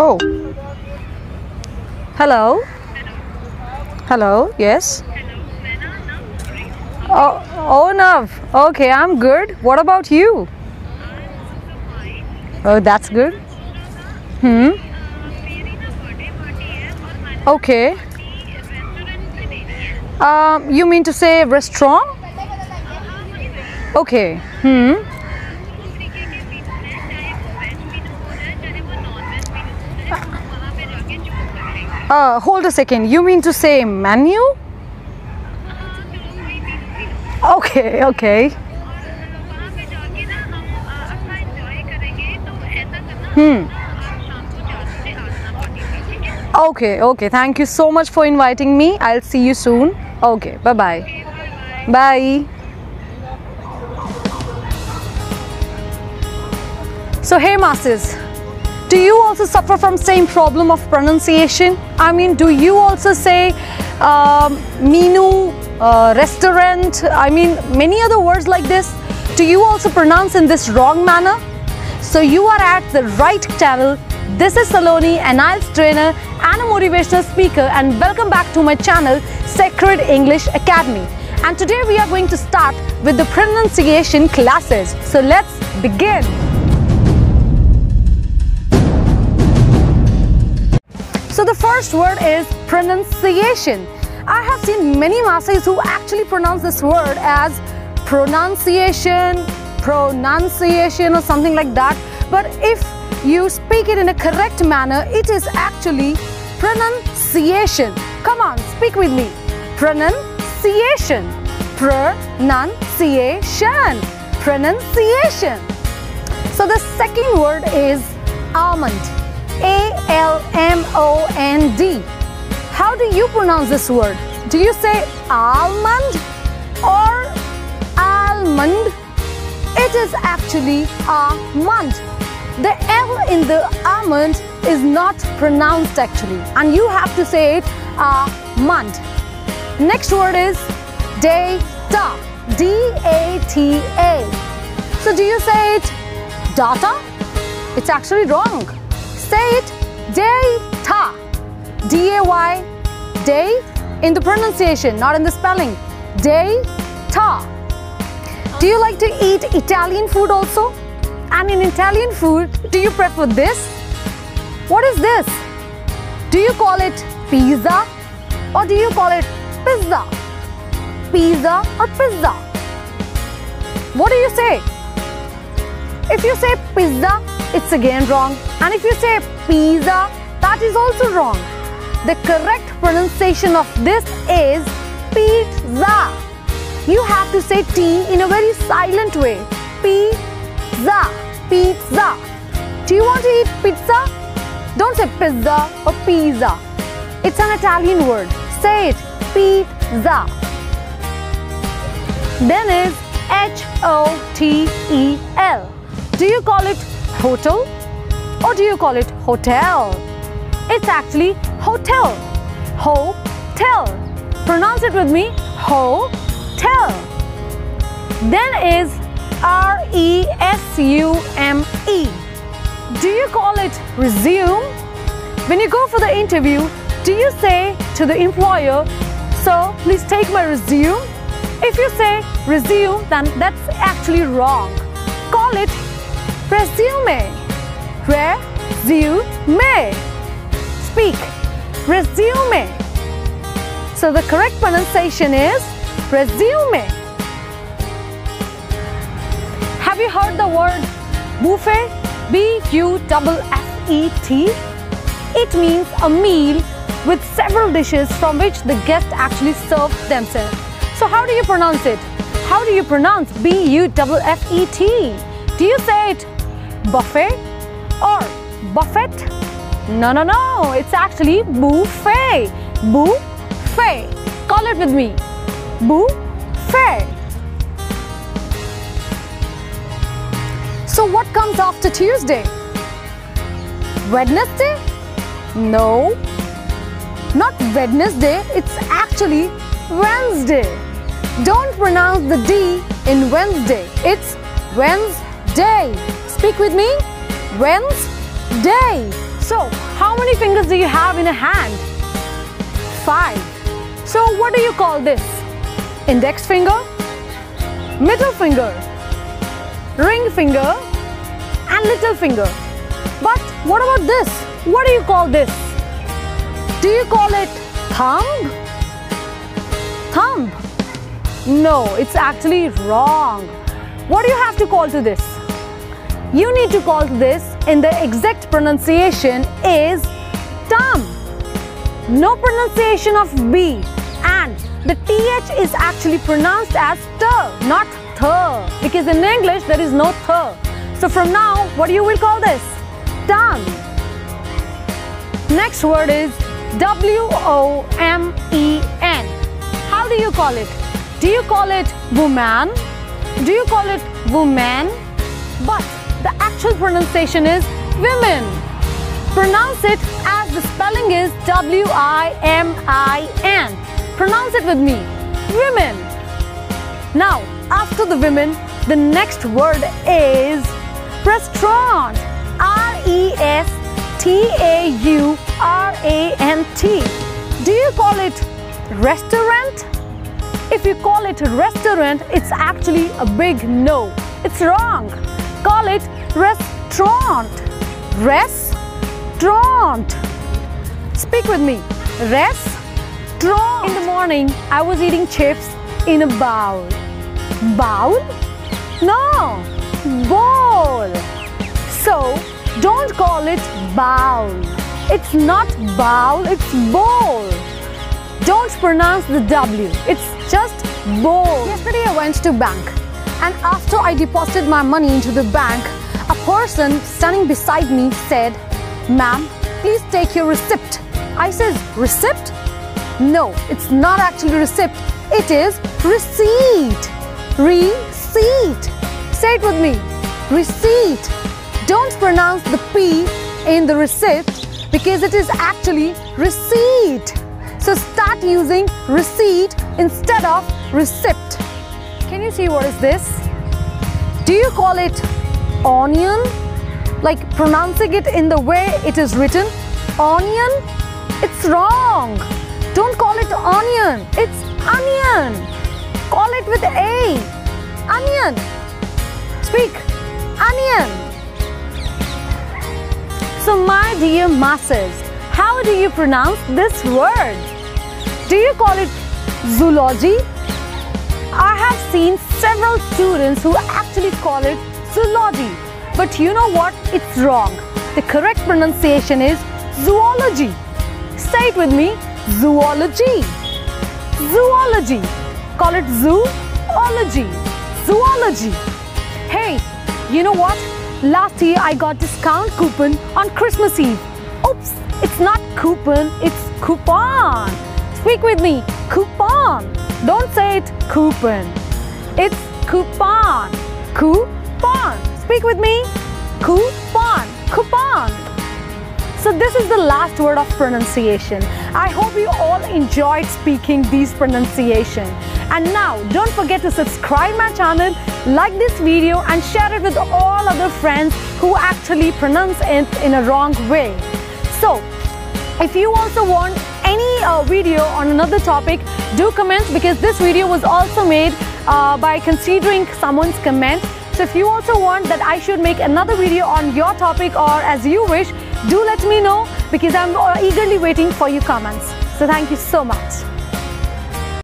Oh. Hello. Hello. Yes. Oh, Nav. Okay, I'm good. What about you? Oh, that's good. Hmm. Okay. You mean to say restaurant? Okay. Hmm. Hold a second. You mean to say menu? Okay. Okay. Okay. Okay. Thank you so much for inviting me. I'll see you soon. Okay. Bye-bye. Bye. So, hey masses. Do you also suffer from same problem of pronunciation? I mean, do you also say menu, restaurant, I mean many other words like this? Do you also pronounce in this wrong manner? So you are at the right channel. This is Saloni, an IELTS trainer and a motivational speaker, and welcome back to my channel, Sacred English Academy. And today we are going to start with the pronunciation classes. So let's begin. So the first word is pronunciation. I have seen many masses who actually pronounce this word as pronunciation or something like that. But if you speak it in a correct manner, it is actually pronunciation. Come on, speak with me. Pronunciation. Pronunciation. Pronunciation. So the second word is almond. A-L-M-O-N-D. How do you pronounce this word? Do you say almond or almond? It is actually almond. The L in the almond is not pronounced actually, and you have to say it almond. Next word is data. D-A-T-A. So do you say it data? It's actually wrong. Say it data, D-A-Y, day, in the pronunciation, not in the spelling. Data. Do you like to eat Italian food also? And in Italian food, do you prefer this? What is this? Do you call it pizza or do you call it pizza? Pizza or pizza? What do you say? If you say pizza, it's again wrong. And if you say pizza, that is also wrong. The correct pronunciation of this is pizza. You have to say T in a very silent way. Pizza. Pizza. Do you want to eat pizza? Don't say pizza or pizza. It's an Italian word. Say it. Pizza. Then is H-O-T-E-L. Do you call it hotel or do you call it hotel? It's actually hotel. Ho-tel. Pronounce it with me. Ho-tel. Then is R-E-S-U-M-E. Do you call it resume? When you go for the interview, do you say to the employer, so please take my resume? If you say resume, then that's actually wrong. Call it resume. Resume. Speak. Resume. So the correct pronunciation is resume. Have you heard the word buffet? B-U-F-F-E-T. It means a meal with several dishes from which the guest actually serves themselves. So how do you pronounce it? How do you pronounce B-U-F-F-E-T? Do you say it buffet or buffet? No, no, no. It's actually buffet. Buffet. Call it with me. Buffet. So what comes after Tuesday? Wednesday? No. Not Wednesday. It's actually Wednesday. Don't pronounce the D in Wednesday. It's Wednesday. Speak with me. Wednesday. So how many fingers do you have in a hand? 5. So what do you call this? Index finger, middle finger, ring finger and little finger. But what about this? What do you call this? Do you call it thumb? Thumb? No, it's actually wrong. What do you have to call to this? You need to call this in the exact pronunciation is thumb. No pronunciation of B and the TH is actually pronounced as TH, not TH, because in English there is no TH. So from now, what do you will call this? Thumb. Next word is W-O-M-E-N. How do you call it? Do you call it woman? Do you call it woman? But the actual pronunciation is women. Pronounce it as the spelling is W-I-M-I-N. Pronounce it with me, women. Now, after the women, the next word is restaurant. R-E-S-T-A-U-R-A-N-T. Do you call it restaurant? If you call it restaurant, it's actually a big no. It's wrong. Call it restaurant. Restaurant. Speak with me. Restaurant. In the morning, I was eating chips in a bowl. Bowl? No. Bowl. So, don't call it bowl. It's not bowl, it's bowl. Don't pronounce the W. It's just bowl. Yesterday I went to bank and after I deposited my money into the bank, a person standing beside me said, "Ma'am, please take your receipt." I says, "Receipt? No, it's not actually receipt. It is receipt. Receipt." Say it with me. Receipt. Don't pronounce the P in the receipt because it is actually receipt. So start using receipt instead of receipt. Can you see what is this? Do you call it onion? Like pronouncing it in the way it is written, onion? It's wrong. Don't call it onion, it's onion. Call it with A, onion. Speak, onion. So my dear masses, how do you pronounce this word? Do you call it zoology? I have seen several students who actually call it zoology. But you know what? It's wrong. The correct pronunciation is zoology. Say it with me. Zoology. Zoology. Call it zoology. Zoology. Hey, you know what? Last year I got discount coupon on Christmas Eve. Oops, it's not coupon, it's coupon. Speak with me, coupon. Don't say it coupon. It's coupon. Coupon. Speak with me, coupon. Coupon. So this is the last word of pronunciation. I hope you all enjoyed speaking these pronunciation. And now don't forget to subscribe my channel, like this video and share it with all other friends who actually pronounce it in a wrong way. So, if you also want any video on another topic, do comment because this video was also made by considering someone's comment. So if you also want that I should make another video on your topic or as you wish, do let me know because I'm eagerly waiting for your comments. So thank you so much.